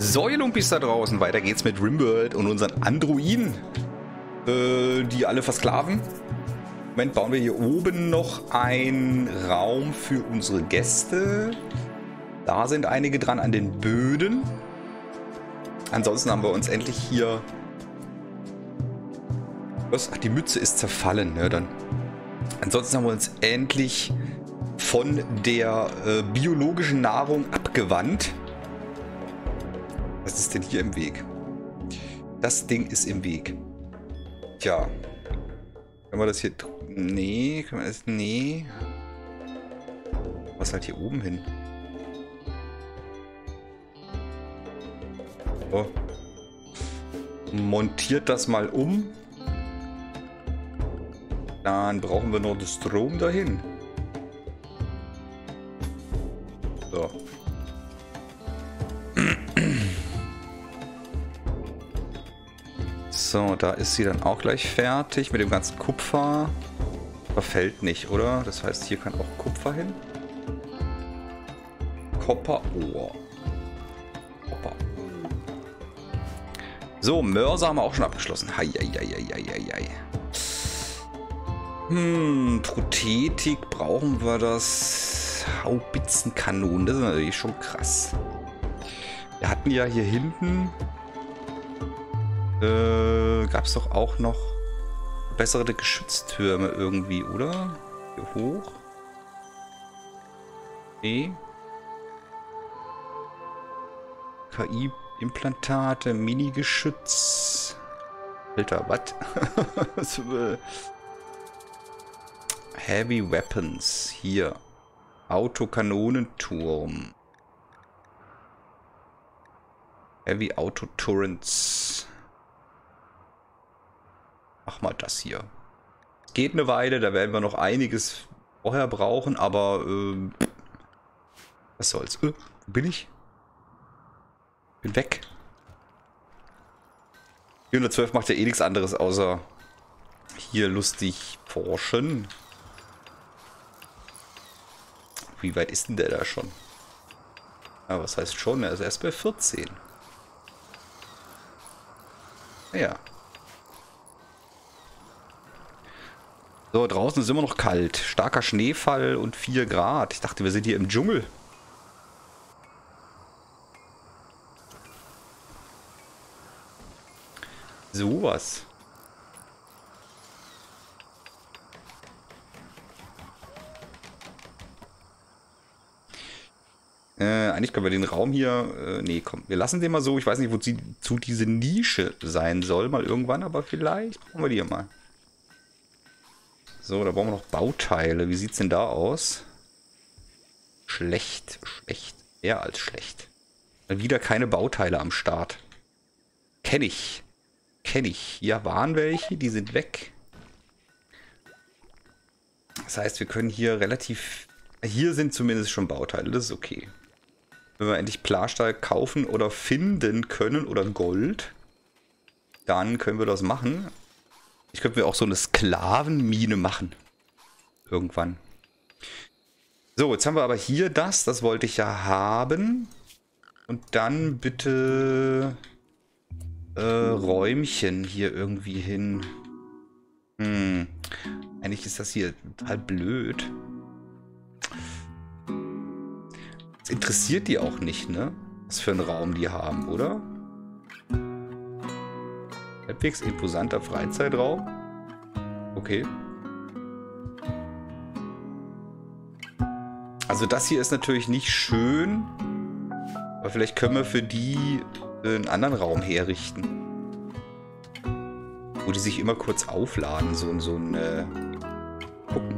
So, ihr Lumpis da draußen, weiter geht's mit RimWorld und unseren Androiden, die alle versklaven. Im Moment bauen wir hier oben noch einen Raum für unsere Gäste. Da sind einige dran an den Böden. Ansonsten haben wir uns endlich hier... Was? Ach, die Mütze ist zerfallen, ne, dann. Ansonsten haben wir uns endlich von der biologischen Nahrung abgewandt. Was ist denn hier im Weg? Das Ding ist im Weg. Tja. Können wir das hier... Nee, können wir das... Nee. Was halt hier oben hin? So. Montiert das mal um. Dann brauchen wir noch den Strom dahin. So. So, da ist sie dann auch gleich fertig mit dem ganzen Kupfer. Verfällt nicht, oder? Das heißt, hier kann auch Kupfer hin. Copperohr. Copper. So, Mörser haben wir auch schon abgeschlossen. Heieieiei. Prothetik brauchen wir das. Haubitzenkanonen, das ist natürlich schon krass. Wir hatten ja hier hinten... gab es doch auch noch bessere Geschütztürme irgendwie, oder? Hier hoch. Nee. KI-Implantate, Mini-Geschütz. Alter, was? Heavy Weapons. Hier. Autokanonenturm. Heavy Autoturrents. Mach mal das hier. Es geht eine Weile, da werden wir noch einiges vorher brauchen, aber was soll's. Wo bin ich? Bin weg. 412 macht ja eh nichts anderes, außer hier lustig forschen. Wie weit ist denn der da schon? Ja, was heißt schon? Er ist erst bei 14. Ja. So, draußen ist immer noch kalt. Starker Schneefall und 4 Grad. Ich dachte, wir sind hier im Dschungel. Sowas. Eigentlich können wir den Raum hier... nee, komm. Wir lassen den mal so. Ich weiß nicht, wozu diese Nische sein soll. Mal irgendwann, aber vielleicht brauchen wir die mal. So, da brauchen wir noch Bauteile. Wie sieht es denn da aus? Schlecht, schlecht. Eher als schlecht. Mal wieder keine Bauteile am Start. Kenne ich. Kenne ich. Hier waren welche, die sind weg. Das heißt, wir können hier relativ... Hier sind zumindest schon Bauteile, das ist okay. Wenn wir endlich Plastall kaufen oder finden können oder Gold, dann können wir das machen. Ich könnte mir auch so eine Sklavenmine machen. Irgendwann. So, jetzt haben wir aber hier das. Das wollte ich ja haben. Und dann bitte Räumchen hier irgendwie hin. Eigentlich ist das hier total blöd. Das interessiert die auch nicht, ne? Was für einen Raum die haben, oder? Halbwegs imposanter Freizeitraum. Okay. Also das hier ist natürlich nicht schön. Aber vielleicht können wir für die einen anderen Raum herrichten. Wo die sich immer kurz aufladen. So ein... gucken.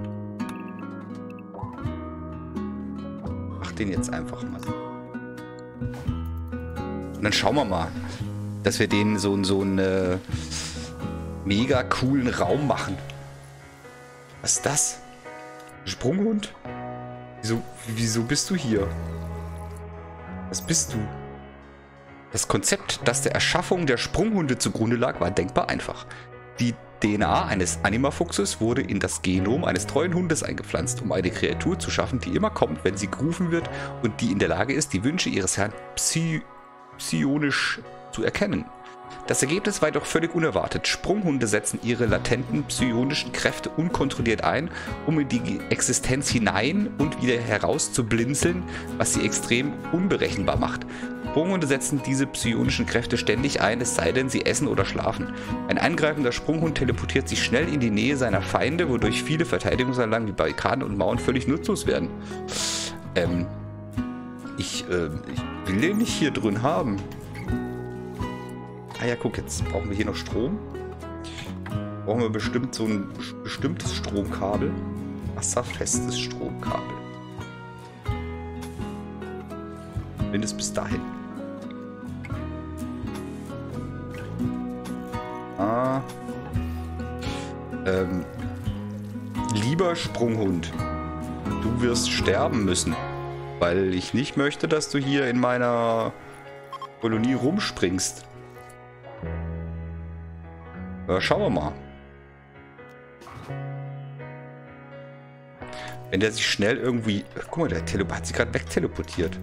Mach den jetzt einfach mal. Und dann schauen wir mal. Dass wir denen so einen mega coolen Raum machen. Was ist das? Sprunghund? Wieso bist du hier? Was bist du? Das Konzept, das der Erschaffung der Sprunghunde zugrunde lag, war denkbar einfach. Die DNA eines Animafuchses wurde in das Genom eines treuen Hundes eingepflanzt, um eine Kreatur zu schaffen, die immer kommt, wenn sie gerufen wird und die in der Lage ist, die Wünsche ihres Herrn psionisch zu erkennen. Das Ergebnis war jedoch völlig unerwartet. Sprunghunde setzen ihre latenten psionischen Kräfte unkontrolliert ein, um in die Existenz hinein und wieder heraus zu blinzeln, was sie extrem unberechenbar macht. Sprunghunde setzen diese psionischen Kräfte ständig ein, es sei denn, sie essen oder schlafen. Ein angreifender Sprunghund teleportiert sich schnell in die Nähe seiner Feinde, wodurch viele Verteidigungsanlagen wie Barrikaden und Mauern völlig nutzlos werden. Ich will den nicht hier drin haben. Ah ja, guck, jetzt brauchen wir hier noch Strom. Brauchen wir bestimmt so ein bestimmtes Stromkabel. Wasserfestes Stromkabel. Mindestens bis dahin. Ah. Lieber Sprunghund, du wirst sterben müssen. Weil ich nicht möchte, dass du hier in meiner Kolonie rumspringst. Schauen wir mal. Wenn der sich schnell irgendwie... Guck mal, der hat sich gerade wegteleportiert.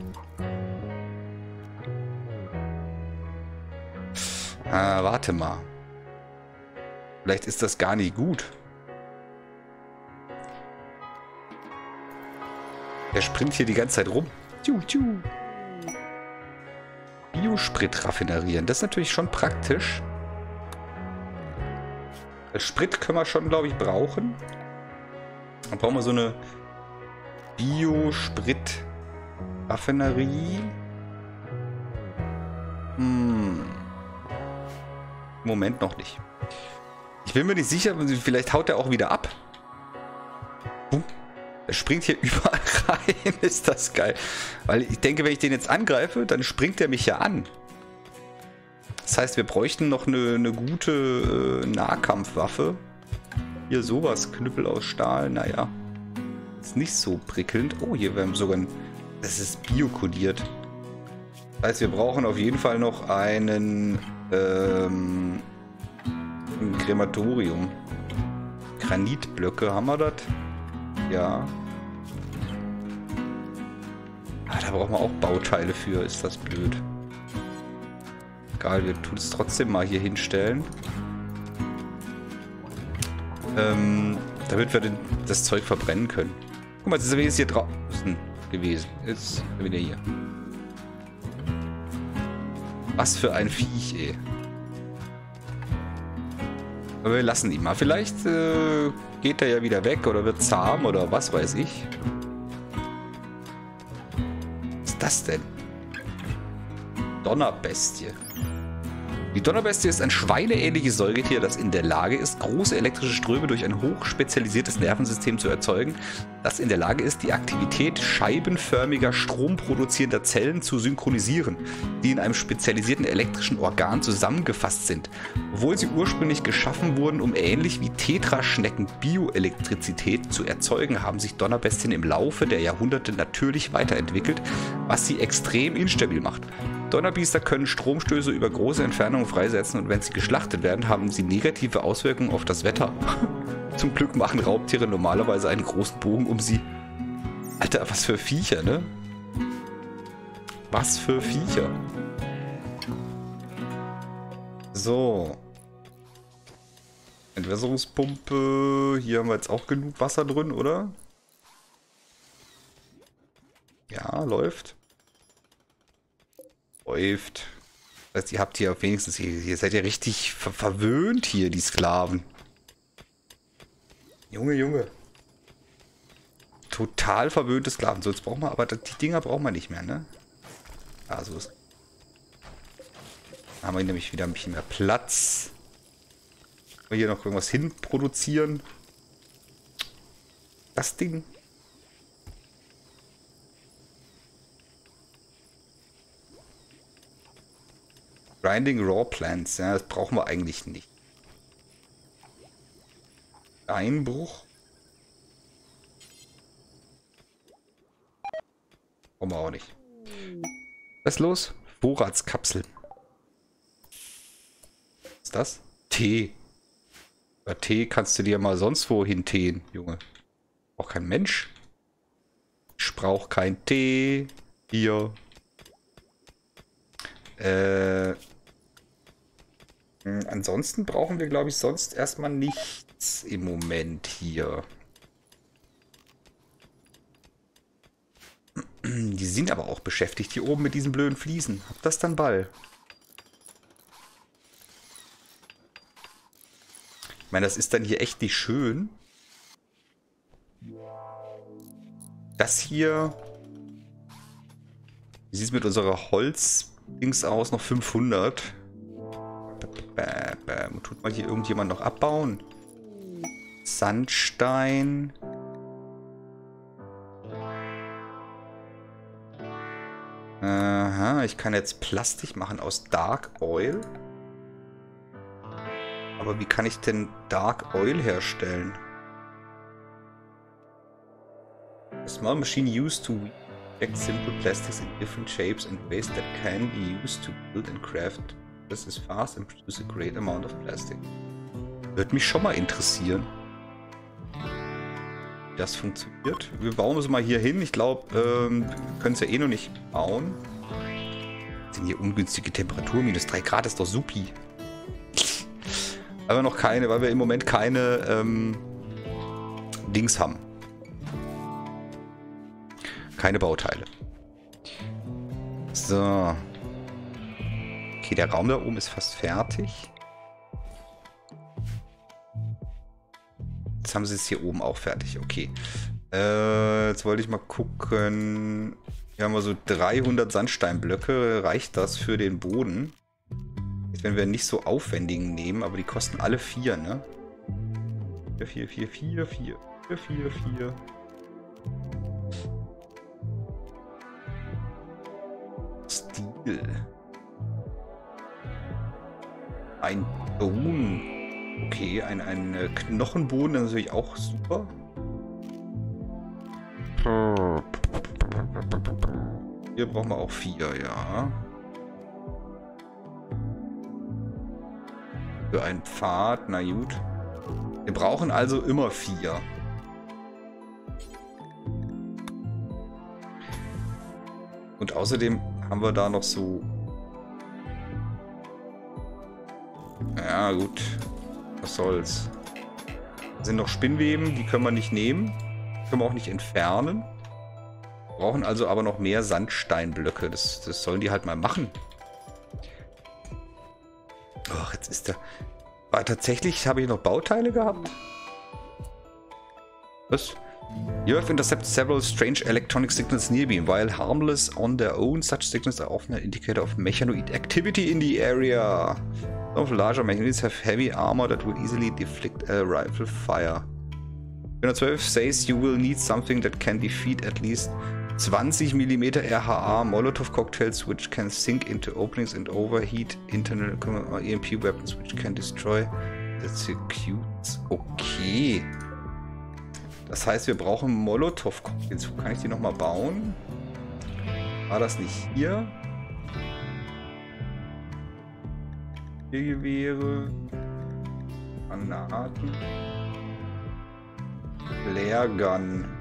Warte mal. Vielleicht ist das gar nicht gut. Der springt hier die ganze Zeit rum. Tiu, tiu. Biosprit raffinerieren. Das ist natürlich schon praktisch. Sprit können wir schon, glaube ich, brauchen. Dann brauchen wir so eine Bio-Sprit-Raffinerie. Im Moment noch nicht. Ich bin mir nicht sicher, vielleicht haut er auch wieder ab. Er springt hier überall rein. Ist das geil. Weil ich denke, wenn ich den jetzt angreife, dann springt er mich ja an. Das heißt, wir bräuchten noch eine gute Nahkampfwaffe. Hier sowas, Knüppel aus Stahl, naja. Ist nicht so prickelnd. Oh, hier werden sogar ein... Das ist biokodiert. Das heißt, wir brauchen auf jeden Fall noch ein Krematorium. Granitblöcke, haben wir das? Ja. Ah, da brauchen wir auch Bauteile für, ist das blöd. Egal, wir tun es trotzdem mal hier hinstellen. Damit wir das Zeug verbrennen können. Guck mal, jetzt ist er wenigstens hier draußen gewesen. Jetzt ist er wieder hier. Was für ein Viech, ey. Aber wir lassen ihn mal. Vielleicht geht er ja wieder weg oder wird zahm oder was weiß ich. Was ist das denn? Donnerbestie. Die Donnerbestie ist ein schweineähnliches Säugetier, das in der Lage ist, große elektrische Ströme durch ein hochspezialisiertes Nervensystem zu erzeugen, das in der Lage ist, die Aktivität scheibenförmiger, stromproduzierender Zellen zu synchronisieren, die in einem spezialisierten elektrischen Organ zusammengefasst sind. Obwohl sie ursprünglich geschaffen wurden, um ähnlich wie Tetraschnecken Bioelektrizität zu erzeugen, haben sich Donnerbestien im Laufe der Jahrhunderte natürlich weiterentwickelt, was sie extrem instabil macht. Donnerbiester können Stromstöße über große Entfernungen freisetzen und wenn sie geschlachtet werden, haben sie negative Auswirkungen auf das Wetter. Zum Glück machen Raubtiere normalerweise einen großen Bogen um sie. Alter, was für Viecher, ne? Was für Viecher. So. Entwässerungspumpe. Hier haben wir jetzt auch genug Wasser drin, oder? Ja, läuft. Das heißt, ihr habt hier wenigstens, ihr seid ja richtig verwöhnt hier, die Sklaven. Junge, Junge. Total verwöhnte Sklaven. So, jetzt brauchen wir, aber die Dinger brauchen wir nicht mehr, ne? Ja, so ist. Da haben wir nämlich wieder ein bisschen mehr Platz. Können wir hier noch irgendwas hinproduzieren? Das Ding. Grinding Raw Plants, ja, das brauchen wir eigentlich nicht. Einbruch. Brauchen wir auch nicht. Was ist los? Vorratskapsel. Was ist das? Tee. Ja, Tee kannst du dir mal sonst wohin teen, Junge. Auch kein Mensch. Ich brauch kein Tee. Hier. Ansonsten brauchen wir, glaube ich, sonst erstmal nichts im Moment hier. Die sind aber auch beschäftigt hier oben mit diesen blöden Fliesen. Hab das dann Ball. Ich meine, das ist dann hier echt nicht schön. Das hier... Wie sieht es mit unserer Holzdings aus? Noch 500. Tut mal hier irgendjemand noch abbauen? Sandstein. Aha, ich kann jetzt Plastik machen aus Dark Oil. Aber wie kann ich denn Dark Oil herstellen? A small machine used to weave simple plastics in different shapes and ways that can be used to build and craft. This is fast and produce a great amount of plastic. Würde mich schon mal interessieren, wie das funktioniert. Wir bauen es mal hier hin. Ich glaube, wir können es ja eh noch nicht bauen. Sind hier ungünstige Temperatur, -3 Grad ist doch supi. Aber noch keine, weil wir im Moment keine Dings haben. Keine Bauteile. So. Okay, der Raum da oben ist fast fertig. Jetzt haben sie es hier oben auch fertig. Okay. Jetzt wollte ich mal gucken. Hier haben wir so 300 Sandsteinblöcke. Reicht das für den Boden? Wenn wir nicht so aufwendigen nehmen, aber die kosten alle 4, ne? 4. Stil. Ein Boden. Okay, ein Knochenboden ist natürlich auch super. Hier brauchen wir auch 4, ja. Für einen Pfad, na gut. Wir brauchen also immer 4. Und außerdem haben wir da noch so... Ja gut, was soll's. Da sind noch Spinnweben, die können wir nicht nehmen. Die können wir auch nicht entfernen. Wir brauchen also aber noch mehr Sandsteinblöcke. Das sollen die halt mal machen. Ach, jetzt ist der... Aber tatsächlich habe ich noch Bauteile gehabt. Was? You have intercepted several strange electronic signals nearby. While harmless on their own, such signals are often an indicator of mechanoid activity in the area. Some of larger mechanoids have heavy armor that will easily deflect a rifle fire. 412 says you will need something that can defeat at least 20 mm RHA Molotov cocktails, which can sink into openings and overheat internal EMP weapons, which can destroy the circuits. Okay. Das heißt, wir brauchen Molotov cocktails. Kann ich die nochmal bauen? War das nicht hier? Hier Gewehre. Granaten. Flare Gun.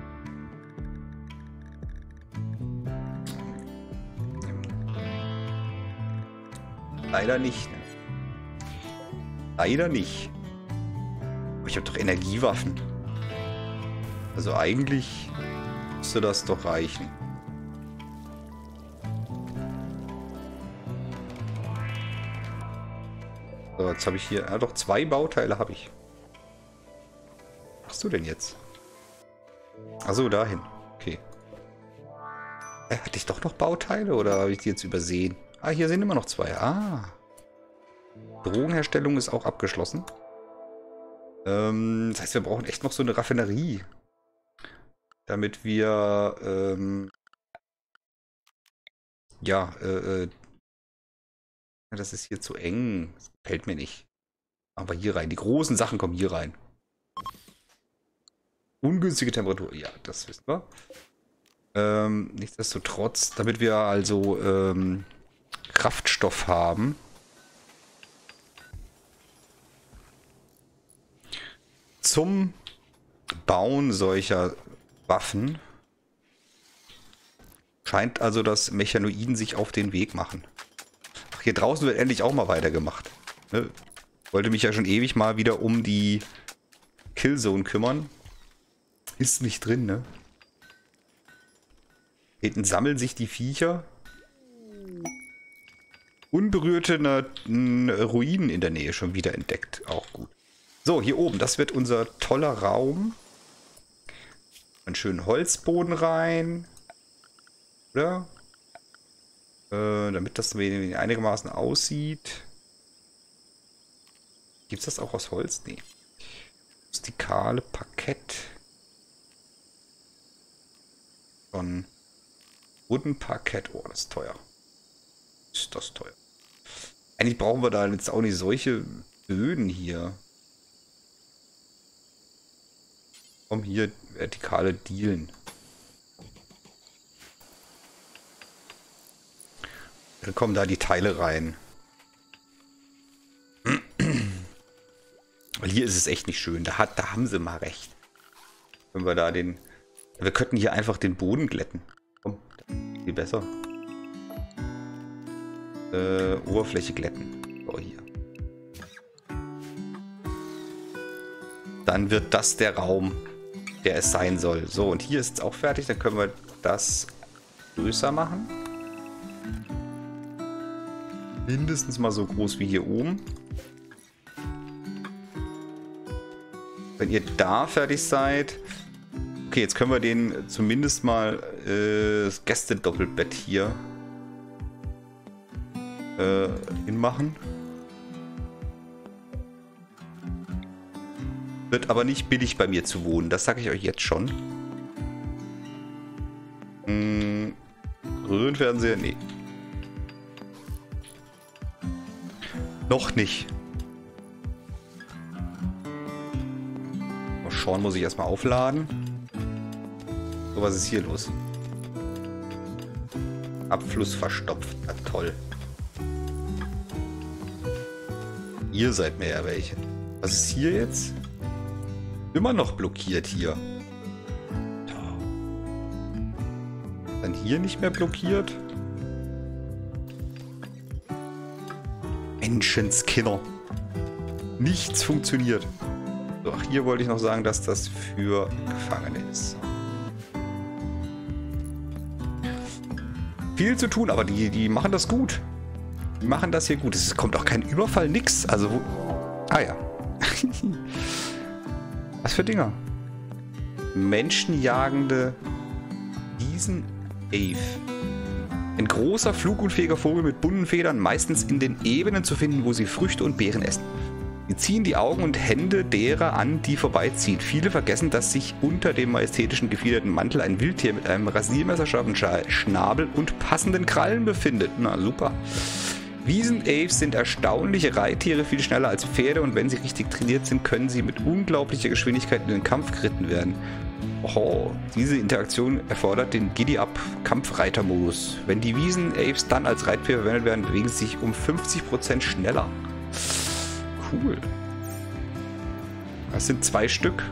Leider nicht. Leider nicht. Aber ich habe doch Energiewaffen. Also eigentlich müsste das doch reichen. So, jetzt habe ich hier... Ah, doch, 2 Bauteile habe ich. Was machst du denn jetzt? Achso, dahin. Okay. Hatte ich doch noch Bauteile oder habe ich die jetzt übersehen? Ah, hier sind immer noch 2. Ah. Drogenherstellung ist auch abgeschlossen. Das heißt, wir brauchen echt noch so eine Raffinerie. Damit wir, das ist hier zu eng. Das gefällt mir nicht. Aber hier rein. Die großen Sachen kommen hier rein. Ungünstige Temperatur. Ja, das wissen wir. Nichtsdestotrotz, damit wir also, Kraftstoff haben. Zum Bauen solcher Waffen scheint also, dass Mechanoiden sich auf den Weg machen. Hier draußen wird endlich auch mal weitergemacht. Ne? Wollte mich ja schon ewig mal wieder um die Killzone kümmern. Ist nicht drin, ne? Hinten sammeln sich die Viecher. Unberührte Ruinen in der Nähe schon wieder entdeckt. Auch gut. So, hier oben. Das wird unser toller Raum. Einen schönen Holzboden rein. Oder? Damit das einigermaßen aussieht. Gibt es das auch aus Holz? Nee. Rustikale Parkett. Von Wooden-Parkett. Oh, das ist teuer. Ist das teuer. Eigentlich brauchen wir da jetzt auch nicht solche Böden hier. Komm hier, vertikale Dielen. Dann kommen da die Teile rein. Weil hier ist es echt nicht schön. Da haben sie mal recht. Wenn wir da den... Wir könnten hier einfach den Boden glätten. Komm, viel besser. Oberfläche glätten. So, hier. Dann wird das der Raum, der es sein soll. So, und hier ist es auch fertig. Dann können wir das größer machen. Mindestens mal so groß wie hier oben. Wenn ihr da fertig seid... Okay, jetzt können wir den zumindest mal das Gästedoppelbett hier hinmachen. Wird aber nicht billig bei mir zu wohnen, das sage ich euch jetzt schon. Röhrenfernseher? Nee. Noch nicht. Mal schauen, muss ich erstmal aufladen. So, was ist hier los? Abfluss verstopft. Na toll. Ihr seid mir ja welche. Was ist hier jetzt? Immer noch blockiert hier. Dann hier nicht mehr blockiert. Menschenskinder. Nichts funktioniert. So, ach, hier wollte ich noch sagen, dass das für Gefangene ist. Viel zu tun, aber die machen das gut. Die machen das hier gut. Es kommt auch kein Überfall, nix. Also, ah ja. Was für Dinger. Menschenjagende Wiesen-Ave. Ein großer, flugunfähiger Vogel mit bunten Federn, meistens in den Ebenen zu finden, wo sie Früchte und Beeren essen. Sie ziehen die Augen und Hände derer an, die vorbeiziehen. Viele vergessen, dass sich unter dem majestätischen gefiederten Mantel ein Wildtier mit einem rasiermesserscharfen Schnabel und passenden Krallen befindet. Na super. Wiesen-Aves sind erstaunliche Reittiere, viel schneller als Pferde, und wenn sie richtig trainiert sind, können sie mit unglaublicher Geschwindigkeit in den Kampf geritten werden. Oho, diese Interaktion erfordert den Giddy-Up-Kampfreiter-Modus. Wenn die Wiesen-Aves dann als Reittiere verwendet werden, bewegen sie sich um 50% schneller. Cool. Das sind 2 Stück.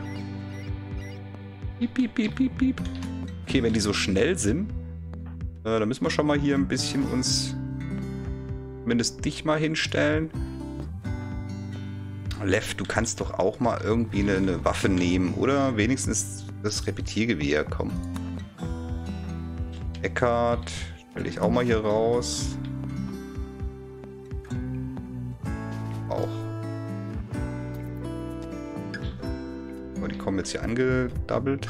Piep, piep, piep, piep, piep. Okay, wenn die so schnell sind, dann müssen wir schon mal hier ein bisschen uns zumindest dich mal hinstellen. Lev, du kannst doch auch mal irgendwie eine Waffe nehmen, oder? Wenigstens das Repetiergewehr, komm. Eckart, stell dich auch mal hier raus. Auch. Die kommen jetzt hier angedabbelt.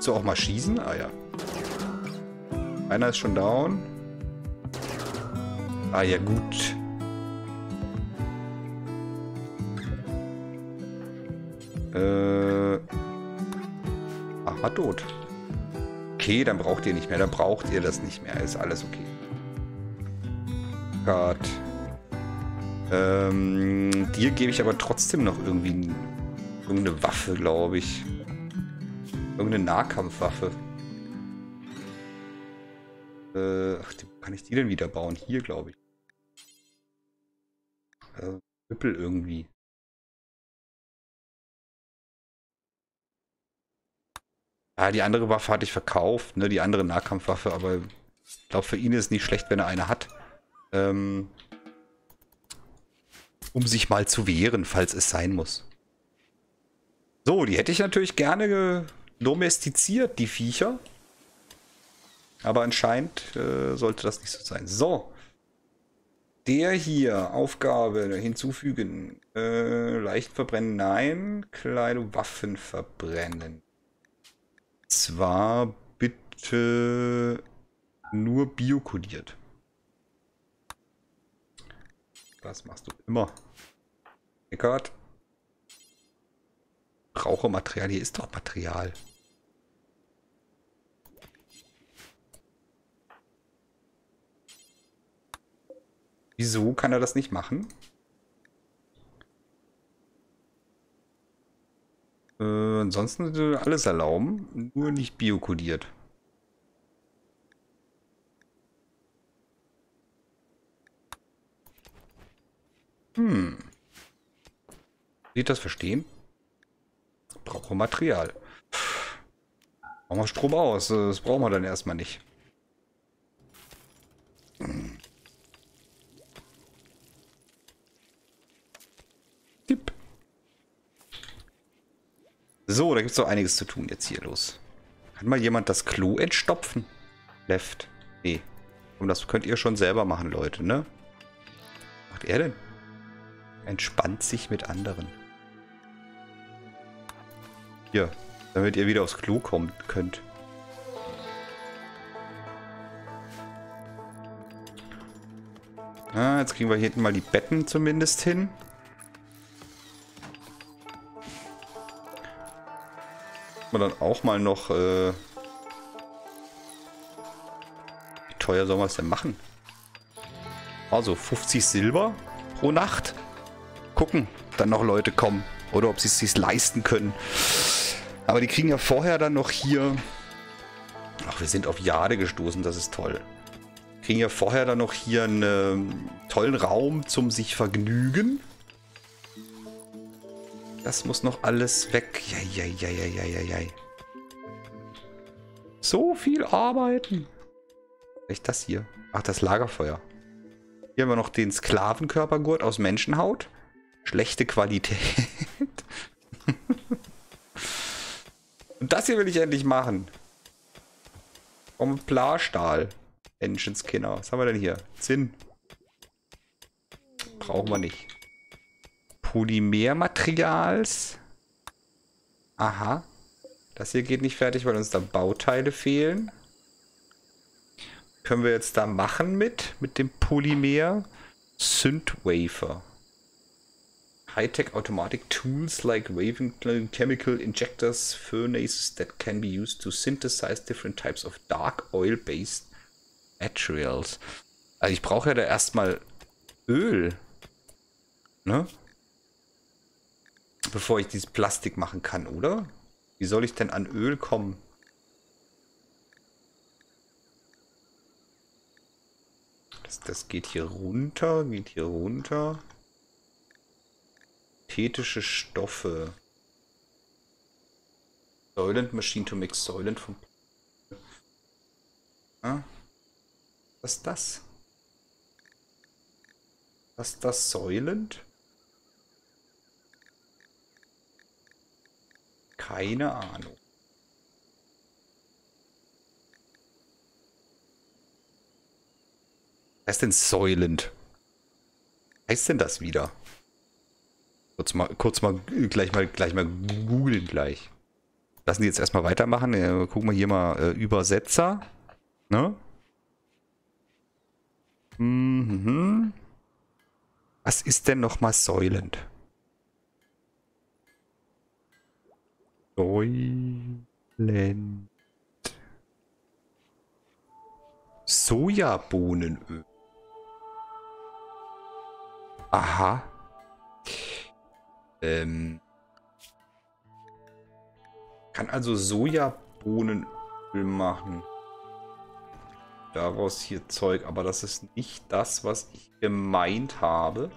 So, auch mal schießen? Ah ja. Einer ist schon down. Ah ja, gut. Ach, war tot. Okay, dann braucht ihr nicht mehr. Dann braucht ihr das nicht mehr. Ist alles okay. Gott. Dir gebe ich aber trotzdem noch irgendwie irgendeine Waffe, glaube ich. Irgendeine Nahkampfwaffe. Ach, kann ich die denn wieder bauen? Hier, glaube ich. Üppel irgendwie. Ah, die andere Waffe hatte ich verkauft, ne? Die andere Nahkampfwaffe, aber Ich glaube, für ihn ist es nicht schlecht, wenn er eine hat. Um sich mal zu wehren, falls es sein muss. So, die hätte ich natürlich gerne domestiziert, die Viecher. Aber anscheinend sollte das nicht so sein. So. Der hier, Aufgabe hinzufügen. Leichen verbrennen, nein. Kleidung, Waffen verbrennen. Zwar bitte nur biokodiert. Das machst du immer. Eckart. Rauchermaterial, hier ist doch Material. Wieso kann er das nicht machen? Ansonsten alles erlauben, nur nicht biokodiert. Hm. Seht das verstehen? Brauche Material. Machen wir Strom aus, das brauchen wir dann erstmal nicht. Hm. Tipp. So, da gibt es doch einiges zu tun jetzt hier los. Kann mal jemand das Klo entstopfen? Left. Nee. Und das könnt ihr schon selber machen, Leute, ne? Was macht er denn? Entspannt sich mit anderen. Hier, damit ihr wieder aufs Klo kommen könnt. Ah, jetzt kriegen wir hier hinten mal die Betten zumindest hin. Man dann auch mal noch... wie teuer soll man es denn machen? Also 50 Silber pro Nacht. Gucken, dann noch Leute kommen oder ob sie es sich leisten können. Aber die kriegen ja vorher dann noch hier... Ach, wir sind auf Jade gestoßen, das ist toll. Kriegen ja vorher dann noch hier einen tollen Raum zum sich vergnügen. Das muss noch alles weg. Jai. So viel arbeiten. Vielleicht das hier. Ach, das Lagerfeuer. Hier haben wir noch den Sklavenkörpergurt aus Menschenhaut. Schlechte Qualität. Und das hier will ich endlich machen. Vom Plarstahl. Engine Skinner. Was haben wir denn hier? Zinn. Brauchen wir nicht. Polymermaterials. Aha. Das hier geht nicht fertig, weil uns da Bauteile fehlen. Können wir jetzt da machen mit dem Polymer? Synth-Wafer. High-tech automatic tools like waving chemical injectors, furnaces that can be used to synthesize different types of dark oil-based materials. Also ich brauche ja da erstmal Öl. Ne? Bevor ich dieses Plastik machen kann, oder? Wie soll ich denn an Öl kommen? Das geht hier runter, geht hier runter. Synthetische Stoffe. Soylent Machine to mix Soylent von... Ja. Was ist das? Was ist das Soylent? Keine Ahnung. Was ist denn Soylent? Was heißt denn das wieder? Kurz mal googeln gleich. Lassen die jetzt erstmal weitermachen. Gucken wir hier mal Übersetzer. Ne? Mhm. Was ist denn nochmal Soylent? Soylent. Sojabohnenöl. Aha. Kann also Sojabohnenöl machen. Daraus hier Zeug, aber das ist nicht das, was ich gemeint habe.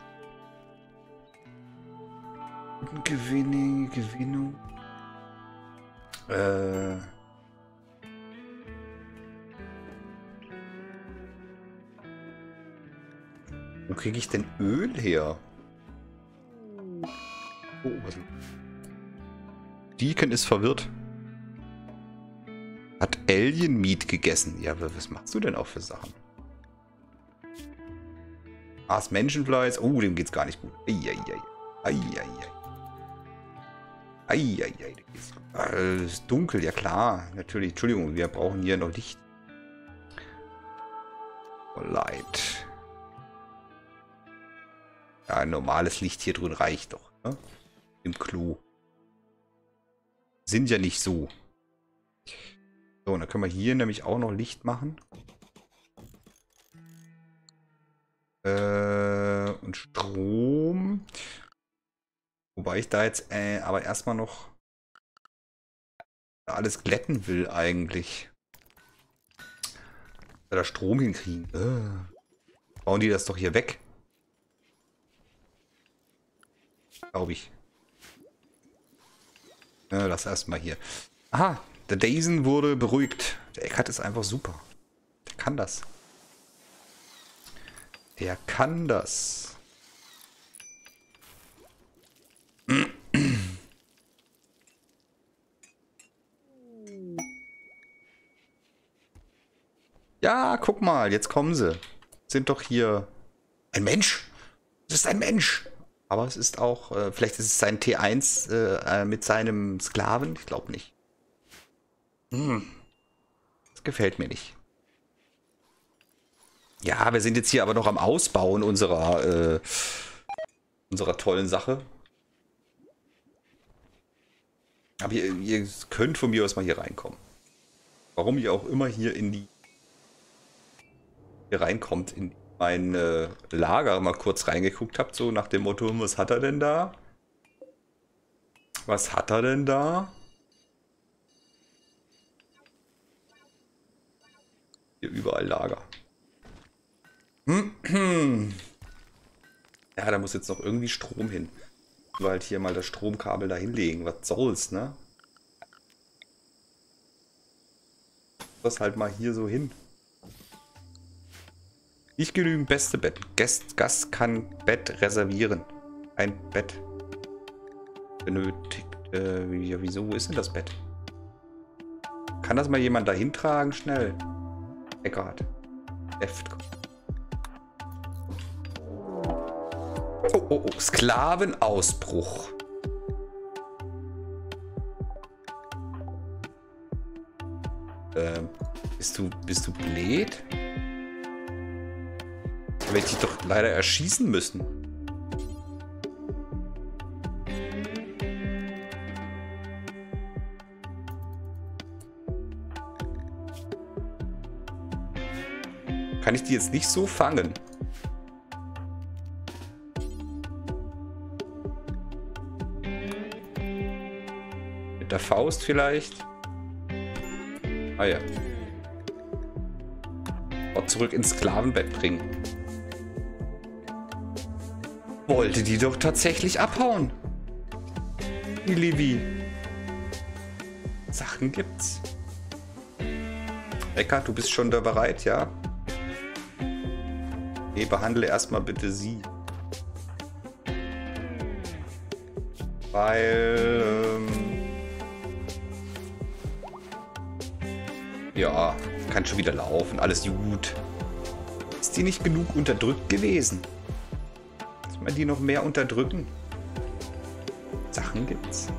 Gewinnung. Wo kriege ich denn Öl her? Oh, was? Deacon ist verwirrt. Hat Alien Meat gegessen. Ja, aber was machst du denn auch für Sachen? Aß Menschenfleisch. Oh, dem geht's gar nicht gut. Eieiei. Eieiei. Eieiei. Es ist dunkel, ja klar. Natürlich. Entschuldigung, wir brauchen hier noch Licht. Oh, leid. Ja, ein normales Licht hier drin reicht doch. Ne? Im Klo. Sind ja nicht so. So, und dann können wir hier nämlich auch noch Licht machen. Und Strom. Wobei ich da jetzt aber erstmal noch alles glätten will eigentlich. Oder Strom hinkriegen. Bauen die das doch hier weg? Glaube ich. Ja, lass erstmal hier. Aha, der Daisen wurde beruhigt. Der Eckhard ist einfach super. Der kann das. Der kann das. Ja, guck mal, jetzt kommen sie. Sind doch hier... Ein Mensch! Es ist ein Mensch! Aber es ist auch... vielleicht ist es sein T1 mit seinem Sklaven? Ich glaube nicht. Das gefällt mir nicht. Ja, wir sind jetzt hier aber noch am Ausbauen unserer, unserer tollen Sache. Aber ihr könnt von mir aus mal hier reinkommen. Warum ihr auch immer hier in die... reinkommt, in mein Lager mal kurz reingeguckt habt, so nach dem Motto, was hat er denn da? Was hat er denn da? Hier überall Lager. Ja, da muss jetzt noch irgendwie Strom hin. Ich will halt hier mal das Stromkabel da hinlegen. Was soll's, ne? Das halt mal hier so hin. Nicht genügend beste Bett. Gast kann Bett reservieren. Ein Bett benötigt. Ja, wieso? Wo ist denn das Bett? Kann das mal jemand dahin tragen? Schnell. Eckhard. Oh, oh, oh. Sklavenausbruch. Bist du blöd? Aber ich dich doch leider erschießen müssen. Kann ich die jetzt nicht so fangen? Mit der Faust vielleicht? Ah ja. Auch zurück ins Sklavenbett bringen. Wollte die doch tatsächlich abhauen. Die Levi. Sachen gibt's. Eckhard, du bist schon da bereit, ja? Nee, behandle erstmal bitte sie. Weil... ja, kann schon wieder laufen. Alles gut. Ist die nicht genug unterdrückt gewesen? Die noch mehr unterdrücken. Sachen gibt's.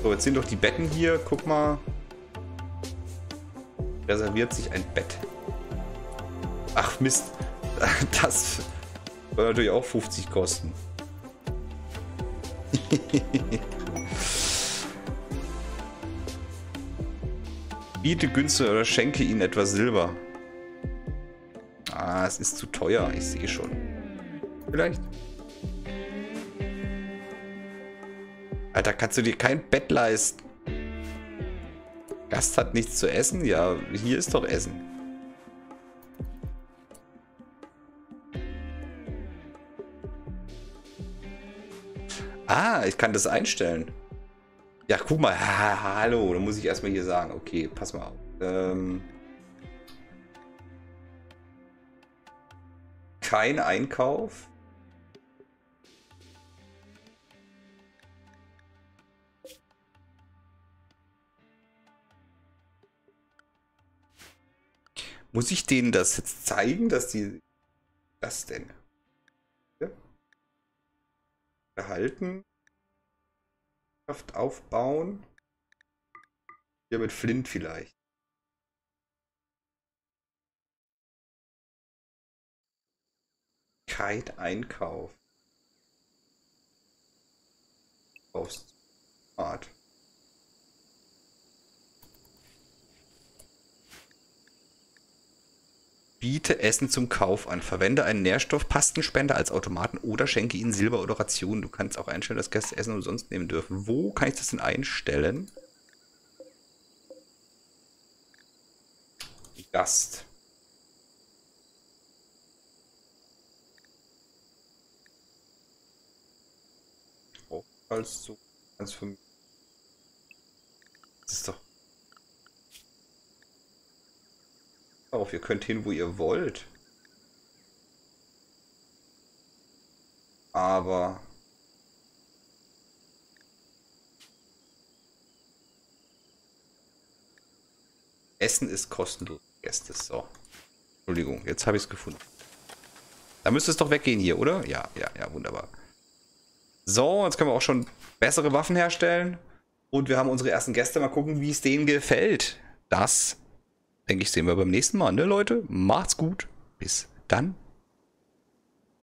So, jetzt sind doch die Betten hier. Guck mal. Reserviert sich ein Bett. Ach Mist. Das soll natürlich auch 50 kosten. Biete Günste oder schenke ihnen etwas Silber. Ah, es ist zu teuer. Ich sehe schon. Vielleicht. Alter, kannst du dir kein Bett leisten? Gast hat nichts zu essen? Ja, hier ist doch Essen. Ah, ich kann das einstellen. Ja, guck mal. Hallo, da muss ich erstmal hier sagen. Okay, pass mal auf. kein Einkauf. Muss ich denen das jetzt zeigen, dass die das denn erhalten, aufbauen? Hier mit Flint vielleicht. Kein Einkauf. Aus Art. Biete Essen zum Kauf an. Verwende einen Nährstoffpastenspender als Automaten oder schenke ihnen Silber oder Rationen. Du kannst auch einstellen, dass Gäste Essen umsonst nehmen dürfen. Wo kann ich das denn einstellen? Gast. Oh, als so ganz für mich. Das ist doch. Auf, ihr könnt hin, wo ihr wollt. Aber Essen ist kostenlos. Gäste, so. Entschuldigung, jetzt habe ich es gefunden. Da müsste es doch weggehen hier, oder? Ja, ja, ja, wunderbar. So, jetzt können wir auch schon bessere Waffen herstellen. Und wir haben unsere ersten Gäste. Mal gucken, wie es denen gefällt. Das, denke ich, sehen wir beim nächsten Mal, ne, Leute? Macht's gut. Bis dann.